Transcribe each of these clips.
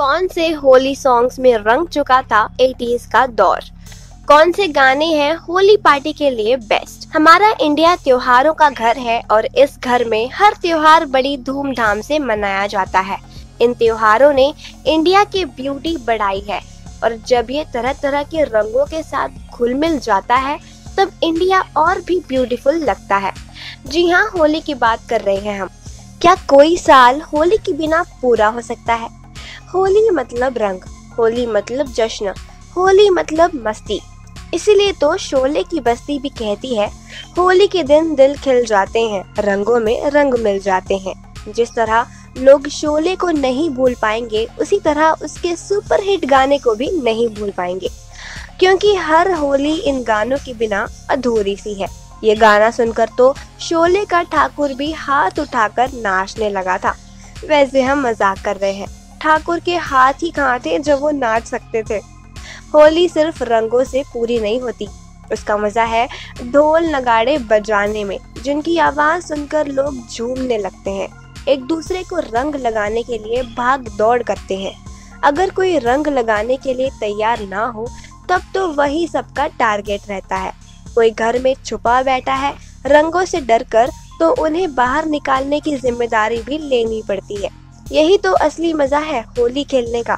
कौन से होली सॉन्ग्स में रंग चुका था 80s का दौर, कौन से गाने हैं होली पार्टी के लिए बेस्ट। हमारा इंडिया त्योहारों का घर है और इस घर में हर त्योहार बड़ी धूमधाम से मनाया जाता है। इन त्योहारों ने इंडिया की ब्यूटी बढ़ाई है और जब ये तरह तरह के रंगों के साथ घुल मिल जाता है तब इंडिया और भी ब्यूटीफुल लगता है। जी हाँ, होली की बात कर रहे हैं हम। क्या कोई साल होली के बिना पूरा हो सकता है? होली मतलब रंग, होली मतलब जश्न, होली मतलब मस्ती। इसीलिए तो शोले की बस्ती भी कहती है, होली के दिन दिल खिल जाते हैं, रंगों में रंग मिल जाते हैं। जिस तरह लोग शोले को नहीं भूल पाएंगे उसी तरह उसके सुपरहिट गाने को भी नहीं भूल पाएंगे, क्योंकि हर होली इन गानों के बिना अधूरी सी है। ये गाना सुनकर तो शोले का ठाकुर भी हाथ उठाकर नाचने लगा था। वैसे हम मजाक कर रहे हैं, ठाकुर के हाथ ही कहाँ थे जब वो नाच सकते थे। होली सिर्फ रंगों से पूरी नहीं होती, उसका मजा है ढोल नगाड़े बजाने में, जिनकी आवाज सुनकर लोग झूमने लगते हैं, एक दूसरे को रंग लगाने के लिए भाग दौड़ करते हैं। अगर कोई रंग लगाने के लिए तैयार ना हो तब तो वही सबका टारगेट रहता है। कोई घर में छुपा बैठा है रंगों से डरकर, तो उन्हें बाहर निकालने की जिम्मेदारी भी लेनी पड़ती है। यही तो असली मजा है होली खेलने का।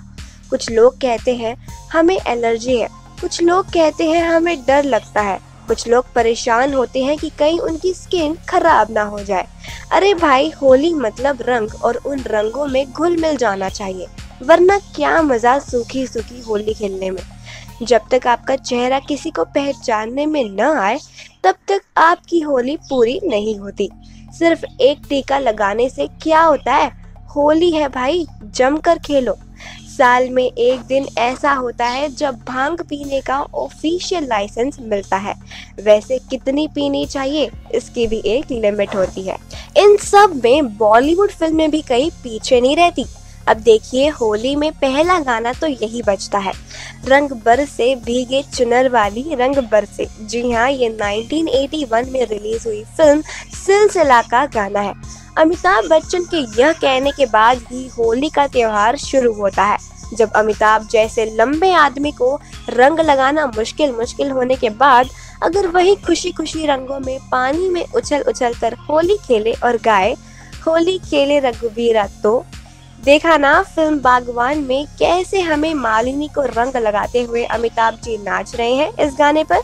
कुछ लोग कहते हैं हमें एलर्जी है, कुछ लोग कहते हैं हमें डर लगता है, कुछ लोग परेशान होते हैं कि कहीं उनकी स्किन खराब ना हो जाए। अरे भाई, होली मतलब रंग और उन रंगों में घुल मिल जाना चाहिए, वरना क्या मजा सूखी सूखी होली खेलने में। जब तक आपका चेहरा किसी को पहचानने में न आए तब तक आपकी होली पूरी नहीं होती। सिर्फ एक टीका लगाने से क्या होता है? होली है भाई, जमकर खेलो। साल में एक दिन ऐसा होता है जब भांग पीने का ऑफिशियल लाइसेंस मिलता है। वैसे कितनी पीनी चाहिए इसकी भी एक लिमिट होती है। इन सब में बॉलीवुड फिल्में भी कहीं पीछे नहीं रहती। अब देखिए, होली में पहला गाना तो यही बजता है, रंग बरसे भीगे चुनर वाली रंग बरसे। जी हाँ, ये 1981 में रिलीज हुई फिल्म सिलसिला का गाना है। अमिताभ बच्चन के यह कहने के बाद ही होली का त्योहार शुरू होता है। जब अमिताभ जैसे लंबे आदमी को रंग लगाना मुश्किल होने के बाद अगर वही खुशी रंगों में पानी में उछल कर होली खेले और गाए होली खेले रघुवीरा, तो देखा ना फिल्म बागवान में कैसे हमें मालिनी को रंग लगाते हुए अमिताभ जी नाच रहे हैं इस गाने पर।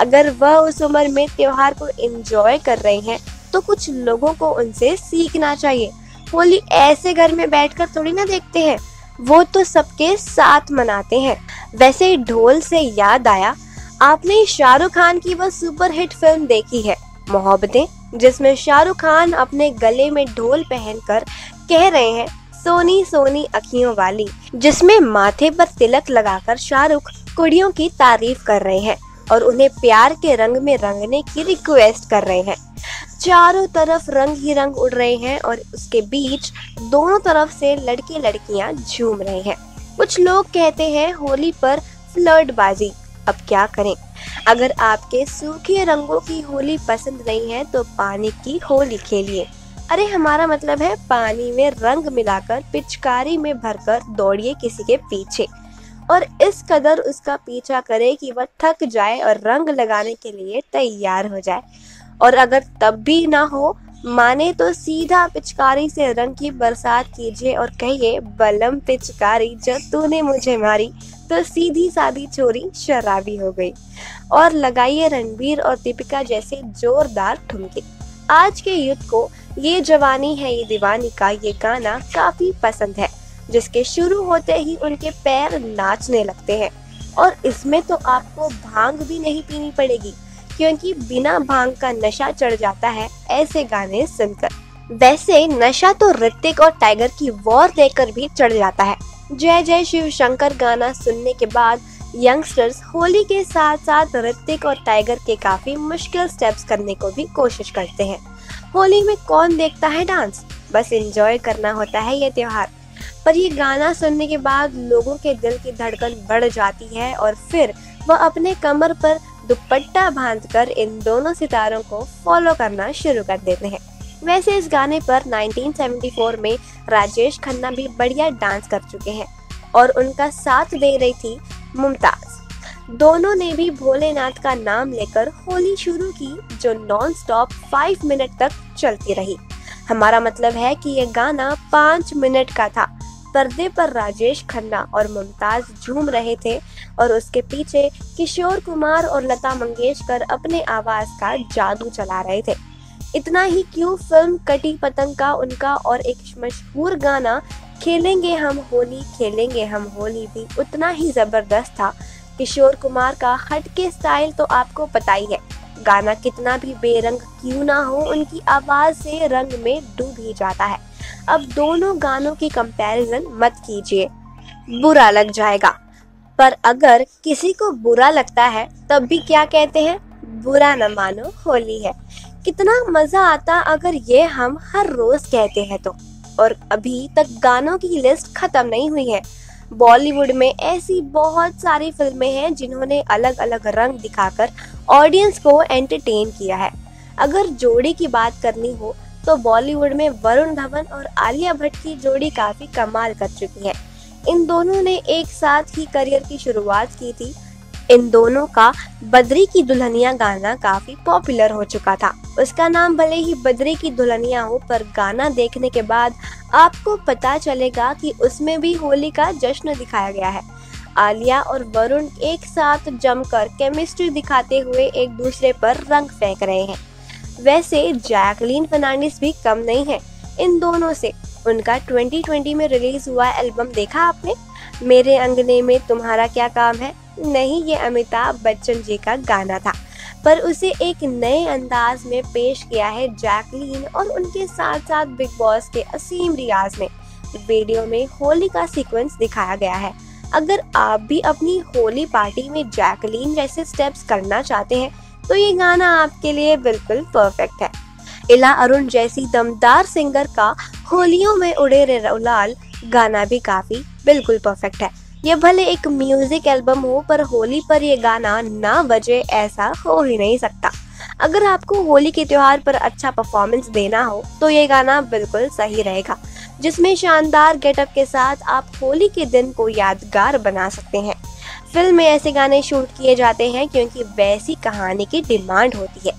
अगर वह उस उम्र में त्योहार को एंजॉय कर रहे हैं तो कुछ लोगों को उनसे सीखना चाहिए। होली ऐसे घर में बैठकर थोड़ी ना देखते हैं, वो तो सबके साथ मनाते हैं। वैसे ढोल से याद आया, आपने शाहरुख खान की वह सुपरहिट फिल्म देखी है मोहब्बतें, जिसमें शाहरुख खान अपने गले में ढोल पहनकर कह रहे हैं सोनी सोनी अखियों वाली, जिसमें माथे पर तिलक लगाकर शाहरुख कुड़ियों की तारीफ कर रहे हैं और उन्हें प्यार के रंग में रंगने की रिक्वेस्ट कर रहे हैं। चारों तरफ रंग ही रंग उड़ रहे हैं और उसके बीच दोनों तरफ से लड़के लड़कियां झूम रहे हैं। कुछ लोग कहते हैं होली पर फ्लर्टबाजी। अब क्या करें, अगर आपके सूखे रंगों की होली पसंद नहीं है तो पानी की होली खेलिए। अरे हमारा मतलब है पानी में रंग मिलाकर पिचकारी में भरकर दौड़िए किसी के पीछे और इस कदर उसका पीछा करे कि वह थक जाए और रंग लगाने के लिए तैयार हो जाए। और अगर तब भी ना हो माने तो सीधा पिचकारी से रंग की बरसात कीजिए और कहिए बलम पिचकारी जब तूने मुझे मारी तो सीधी सादी छोरी शराबी हो गई, और लगाइए रणबीर और दीपिका जैसे जोरदार ठुमके। आज के युद्ध को ये जवानी है ये दीवानी का ये गाना काफी पसंद है, जिसके शुरू होते ही उनके पैर नाचने लगते हैं। और इसमें तो आपको भांग भी नहीं पीनी पड़ेगी, क्योंकि बिना भांग का नशा चढ़ जाता है ऐसे गाने सुनकर। वैसे नशा तो ऋतिक और टाइगर की वॉर देखकर भी चढ़ जाता है। जय जय शिव शंकर गाना सुनने के बाद यंगस्टर्स होली के साथ साथ ऋतिक और टाइगर के काफी मुश्किल स्टेप्स करने को भी कोशिश करते हैं। होली में कौन देखता है डांस, बस एंजॉय करना होता है ये त्योहार। पर ये गाना सुनने के बाद लोगों के दिल की धड़कन बढ़ जाती है और फिर वह अपने कमर पर दुपट्टा बांधकर इन दोनों सितारों को फॉलो करना शुरू कर देते हैं। वैसे इस गाने पर 1974 में राजेश खन्ना भी बढ़िया डांस कर चुके हैं। और उनका साथ दे रही थी मुमताज। दोनों ने भी भोलेनाथ का नाम लेकर होली शुरू की, जो नॉनस्टॉप 5 मिनट तक चलती रही। हमारा मतलब है कि ये गाना 5 मिनट का था। पर्दे पर राजेश खन्ना और मुमताज झूम रहे थे और उसके पीछे किशोर कुमार और लता मंगेशकर अपने आवाज का जादू चला रहे थे। इतना ही क्यों फिल्म कटी पतंग का उनका और एक मशहूर गाना खेलेंगे हम होली भी उतना ही जबरदस्त था। किशोर कुमार का हटके स्टाइल तो आपको पता ही है, गाना कितना भी बेरंग क्यों ना हो, उनकी आवाज से रंग में डूब ही जाता है। अब दोनों गानों की कंपैरिजन मत कीजिए, बुरा लग जाएगा। पर अगर किसी को बुरा लगता है तब भी क्या कहते हैं, बुरा न मानो होली है। कितना मजा आता अगर ये हम हर रोज कहते हैं तो। और अभी तक गानों की लिस्ट खत्म नहीं हुई है। बॉलीवुड में ऐसी बहुत सारी फिल्में हैं जिन्होंने अलग अलग रंग दिखाकर ऑडियंस को एंटरटेन किया है। अगर जोड़ी की बात करनी हो तो बॉलीवुड में वरुण धवन और आलिया भट्ट की जोड़ी काफी कमाल कर चुकी है। इन दोनों ने एक साथ ही करियर की शुरुआत की थी। इन दोनों का बद्री की दुल्हनिया गाना काफी पॉपुलर हो चुका था। उसका नाम भले ही बद्री की दुल्हनिया हो, पर गाना देखने के बाद आपको पता चलेगा कि उसमें भी होली का जश्न दिखाया गया है। आलिया और वरुण एक साथ जमकर केमिस्ट्री दिखाते हुए एक दूसरे पर रंग फेंक रहे हैं। वैसे जैकलीन फर्नांडिस भी कम नहीं है इन दोनों से। उनका 2020 में रिलीज हुआ एल्बम देखा आपने, मेरे अंगने में तुम्हारा क्या काम है? नहीं, ये अमिताभ बच्चन जी का गाना था, पर उसे एक नए अंदाज में पेश किया है जैकलीन और उनके साथ साथ बिग बॉस के असीम रियाज ने। वीडियो में होली का सीक्वेंस दिखाया गया है। अगर आप भी अपनी होली पार्टी में जैकलीन जैसे स्टेप्स करना चाहते हैं तो ये गाना आपके लिए बिल्कुल परफेक्ट है। इला अरुण जैसी दमदार सिंगर का होलियों में उड़े रे गुलाल गाना भी काफी बिल्कुल परफेक्ट है। ये भले एक म्यूजिक एल्बम हो, पर होली पर ये गाना ना बजे ऐसा हो ही नहीं सकता। अगर आपको होली के त्योहार पर अच्छा परफॉर्मेंस देना हो तो ये गाना बिल्कुल सही रहेगा, जिसमें शानदार गेटअप के साथ आप होली के दिन को यादगार बना सकते हैं। फिल्म में ऐसे गाने शूट किए जाते हैं क्योंकि वैसी कहानी की डिमांड होती है।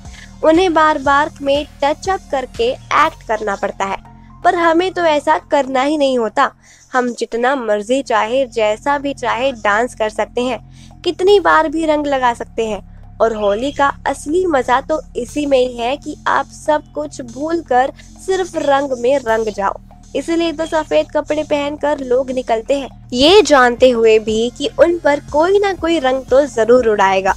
उन्हें बार बार में टच अप करके एक्ट करना पड़ता है, पर हमें तो ऐसा करना ही नहीं होता। हम जितना मर्जी चाहे, जैसा भी चाहे डांस कर सकते हैं, कितनी बार भी रंग लगा सकते हैं। और होली का असली मजा तो इसी में ही है कि आप सब कुछ भूल कर सिर्फ रंग में रंग जाओ। इसलिए तो सफेद कपड़े पहनकर लोग निकलते हैं, ये जानते हुए भी कि उन पर कोई ना कोई रंग तो जरूर उड़ाएगा।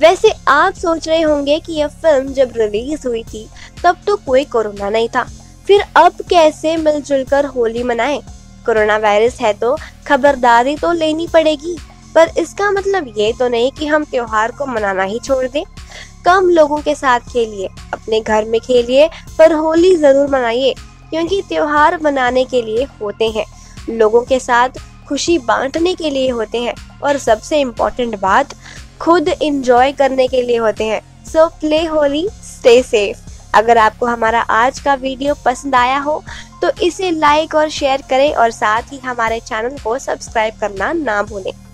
वैसे आप सोच रहे होंगे कि यह फिल्म जब रिलीज हुई थी तब तो कोई कोरोना नहीं था, फिर अब कैसे मिलजुल कर होली मनाएं? कोरोना वायरस है तो खबरदारी तो लेनी पड़ेगी, पर इसका मतलब ये तो नहीं कि हम त्योहार को मनाना ही छोड़ दें। कम लोगों के साथ खेलिए, अपने घर में खेलिए, पर होली जरूर मनाइए, क्योंकि त्योहार मनाने के लिए होते हैं, लोगों के साथ खुशी बांटने के लिए होते हैं, और सबसे इम्पोर्टेंट बात, खुद इंजॉय करने के लिए होते हैं। So play Holi, stay safe. अगर आपको हमारा आज का वीडियो पसंद आया हो तो इसे लाइक और शेयर करें और साथ ही हमारे चैनल को सब्सक्राइब करना ना भूलें।